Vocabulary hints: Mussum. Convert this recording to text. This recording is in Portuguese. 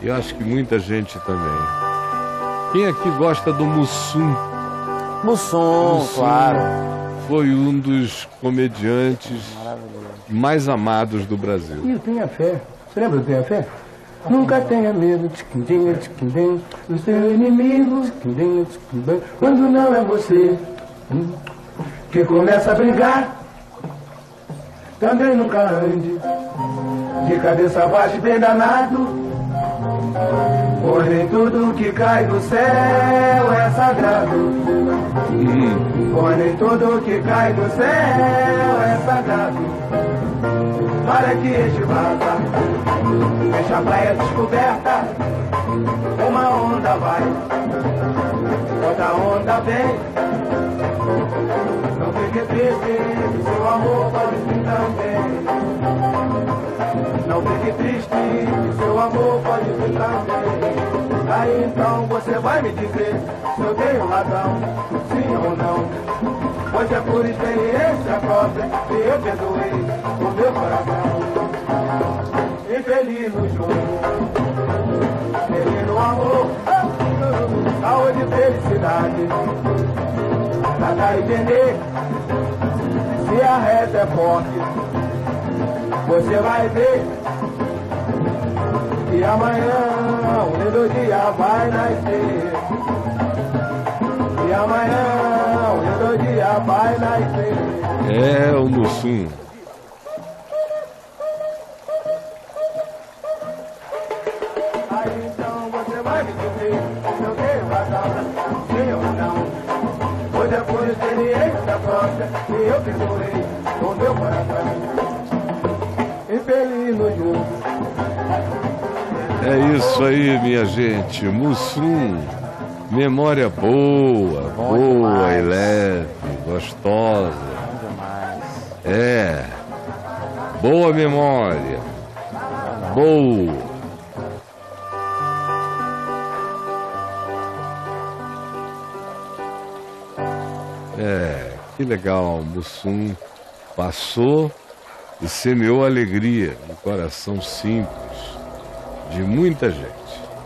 Eu acho que muita gente também. Quem aqui gosta do Mussum? Mussum, claro. Foi um dos comediantes mais amados do Brasil. E o Tenha Fé. Você lembra do Tenha Fé? Nunca tenha medo, tiquindim, tiquindim, do seu inimigo, tiquindim, tiquindim, quando não é você que começa a brigar. Também nunca ande de cabeça baixa, bem danado, pois nem tudo que cai do céu é sagrado. Pois nem tudo que cai do céu é sagrado. Para que este vaza, deixa a praia descoberta. Uma onda vai, outra onda vem. Não fique triste, seu amor pode vir também. Não fique triste, seu amor pode vir também. Aí então você vai me dizer se eu tenho razão, sim ou não. Pois é por experiência própria que eu perdoei o meu coração. Infeliz no jogo, feliz no amor, saúde e felicidade. Dá a entender, se a reta é forte, você vai ver que amanhã um lindo dia vai nascer. E amanhã um lindo dia vai nascer. É o Mussum. Aí então você vai me dizer se eu tenho razão, sim ou não. Pois é por experiência própria que eu perdoei o meu coração. Infeliz no jogo. É isso aí, minha gente. Mussum, memória boa, boa e leve, gostosa. É, boa memória, boa. É, que legal, Mussum passou e semeou alegria no coração simples de muita gente.